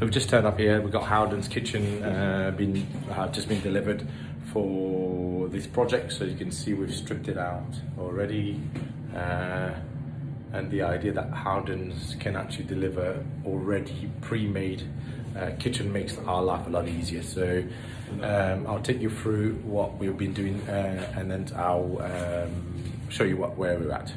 So we've just turned up here. We've got Howden's kitchen just been delivered for this project. So you can see we've stripped it out already. And the idea that Howden's can actually deliver already pre-made kitchen makes our life a lot easier. So I'll take you through what we've been doing and then I'll show you where we're at.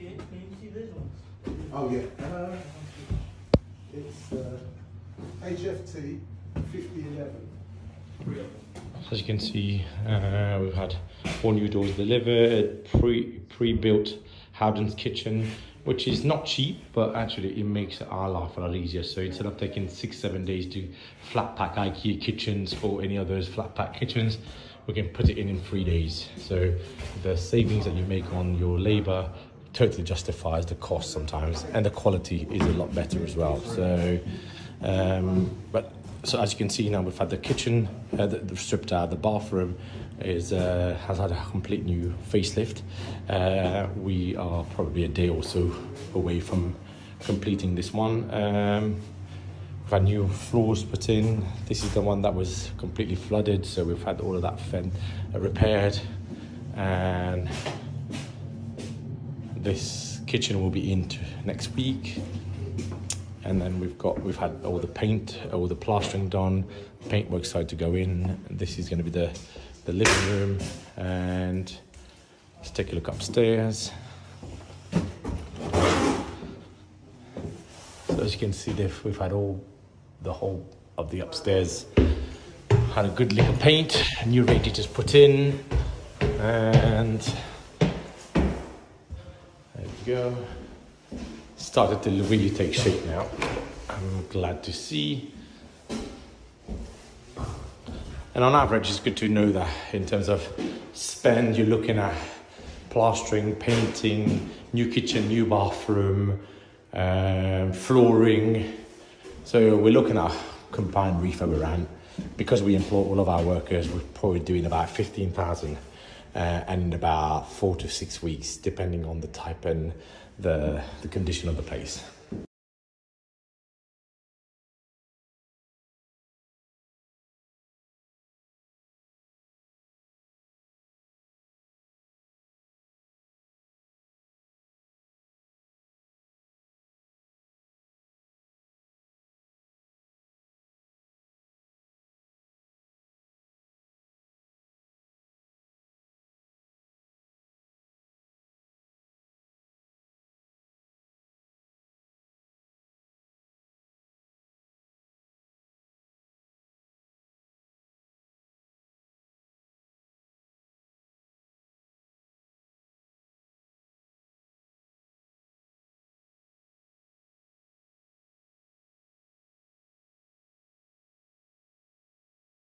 Can you see these ones? Oh yeah, it's hft 5011 Real. As you can see, we've had 4 new doors delivered, pre-built Howden's kitchen, which is not cheap, but actually it makes our life a lot easier. So instead of taking 6-7 days to flat pack IKEA kitchens or any of those flat pack kitchens, we can put it in 3 days. So the savings that you make on your labor totally justifies the cost sometimes, and the quality is a lot better as well. So so as you can see now, we've had the kitchen stripped out. The bathroom is has had a complete new facelift. We are probably a day or so away from completing this one. We've had new floors put in. This is the one that was completely flooded, so we've had all of that repaired, and this kitchen will be in next week. And then we've had all the paint, all the plastering done, paintwork side to go in. This is going to be the living room, and let's take a look upstairs. So as you can see, we've had the whole of the upstairs had a good lick of paint, new radiators put in, and go. Started to really take shape now. I'm glad to see. And on average, it's good to know that in terms of spend, you're looking at plastering, painting, new kitchen, new bathroom, flooring. So we're looking at combined refurb around, because we employ all of our workers, we're probably doing about 15,000. And in about 4 to 6 weeks, depending on the type and the condition of the place.